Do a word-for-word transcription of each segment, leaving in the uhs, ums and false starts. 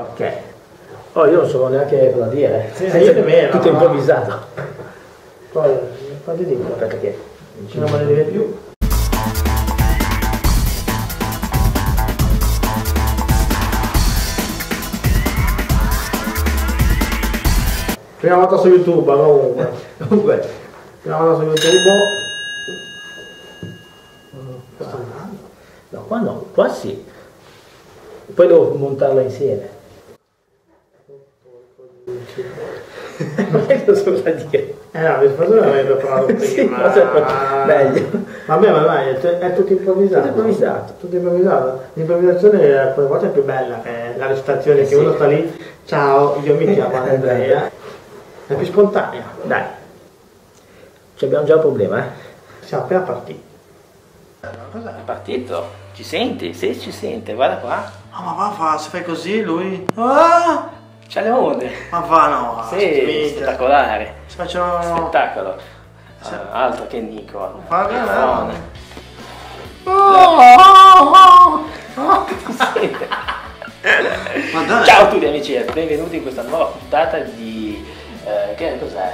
Ok. Oh, io non so neanche cosa dire. Sì, sì, nemmeno, tutto improvvisato. Poi, quanti dico? Perché non ce ne vuole dire più. Prima volta su YouTube, no, comunque. Comunque, prima volta su YouTube. Questo è un no, qua no, qua sì. Poi devo montarla insieme. Ma che cosa da dire? Eh no, il fatto l'avevi preparato prima. Sì, ma è meglio. Vabbè, ma vai, è tutto improvvisato. Tutto improvvisato. Tutto improvvisato. L'improvvisazione alcune volte è più bella che la recitazione, eh, che sì, uno sta lì. Ciao, io mi chiamo Andrea. È più spontanea. Dai. Ci abbiamo già un problema, eh? Siamo appena partiti. Cosa è partito? Ci senti? Sì, ci sente, guarda qua. Ah, ma va, fa, se fai così lui. Ah! C'ha le onde! Ma va, no! Sì, spettacolare! Si faccio... Spettacolo! Se... Uh, altro che Nico! Ma va, no! Oh! Oh! Ciao a tutti amici e benvenuti in questa nuova puntata di... Uh, che cos'è?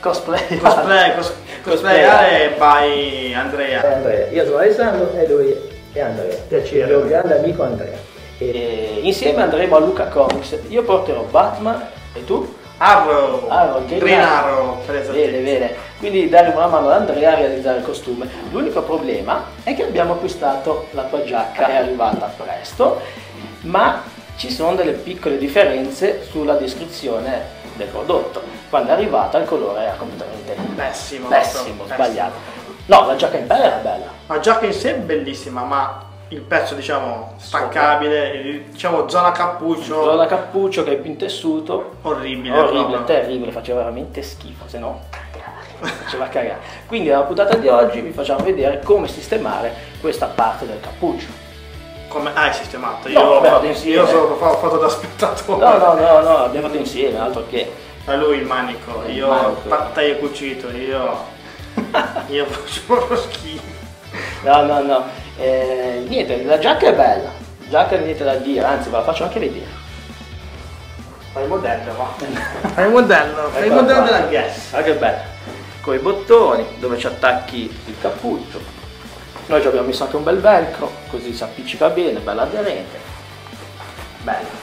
Cosplay! Cosplay! Cos cosplay! Cosplay by Andrea! Andrea! Io sono Alessandro e lui è Andrea! Piacere! Il mio grande amico Andrea! E insieme andremo a Lucca Comics. Io porterò Batman e tu? Arrow! Arrow, Green Arrow! Bene, bene. Quindi daremo una mano ad Andrea a realizzare il costume. L'unico problema è che abbiamo acquistato la tua giacca, è arrivata presto, ma ci sono delle piccole differenze sulla descrizione del prodotto. Quando è arrivata il colore era completamente pessimo, pessimo, sbagliato. No, la giacca in pelle era bella. La giacca in sé è bellissima, ma... il pezzo diciamo staccabile, diciamo zona cappuccio. Zona cappuccio che è più in tessuto. Orribile. Orribile, no? Terribile, faceva veramente schifo, se no cagare, faceva cagare. Quindi nella puntata di oggi vi facciamo vedere come sistemare questa parte del cappuccio. Come hai sistemato? Io no, l'ho fatto insieme. Io sono fatto da spettatore. No, no, no, no, abbiamo fatto insieme, altro che. A lui il manico, il io manico. Taglio cucito, io. Io faccio lo schifo. No, no, no. Eh, niente, la giacca è bella, la giacca niente da dire, anzi ve la faccio anche vedere. Fai il modello, va. Fai il modello, fai il modello della Guess. Ah, che bella. Con i bottoni dove ci attacchi il cappuccio. Noi ci abbiamo messo anche un bel velcro, così si appiccica bene, bella aderente. Bella.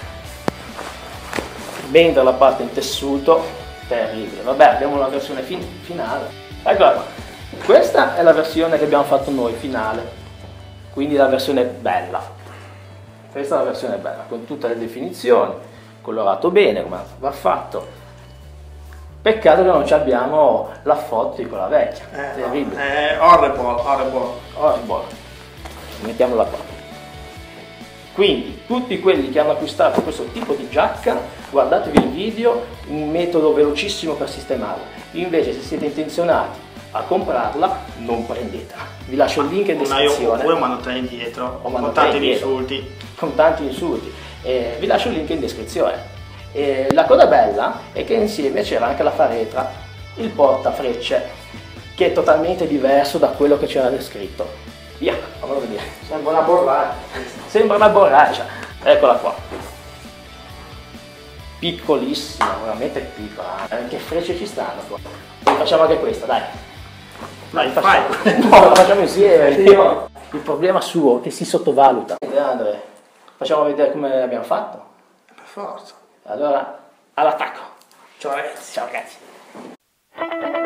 Ben dalla parte in tessuto, terribile. Vabbè, abbiamo la versione fin finale. Eccola qua. Questa è la versione che abbiamo fatto noi, finale. Quindi la versione bella, questa è la versione bella, con tutte le definizioni, colorato bene come va fatto. Peccato che non ci abbiamo la foto di quella vecchia, eh, terribile. No, è horrible, horrible. Horrible. Mettiamola qua. Quindi tutti quelli che hanno acquistato questo tipo di giacca, guardatevi il video, un metodo velocissimo per sistemarla. Invece se siete intenzionati a comprarla, non prendetela. Vi lascio il link in descrizione. Oppure mandatela indietro, o con tanti insulti. Con tanti insulti. Eh, vi lascio il link in descrizione. Eh, la cosa bella è che insieme c'era anche la faretra, il portafrecce, che è totalmente diverso da quello che c'era descritto. Via, fammelo vedere. Sembra una borraccia. Sembra una borraccia. Eccola qua. Piccolissima, veramente piccola. Eh, che frecce ci stanno qua. E facciamo anche questa, dai. Dai, facciamo. No, la facciamo insieme. Il problema suo è che si sottovaluta. Andrea, facciamo vedere come abbiamo fatto. Per forza. Allora, all'attacco. Ciao ragazzi. Ciao ragazzi.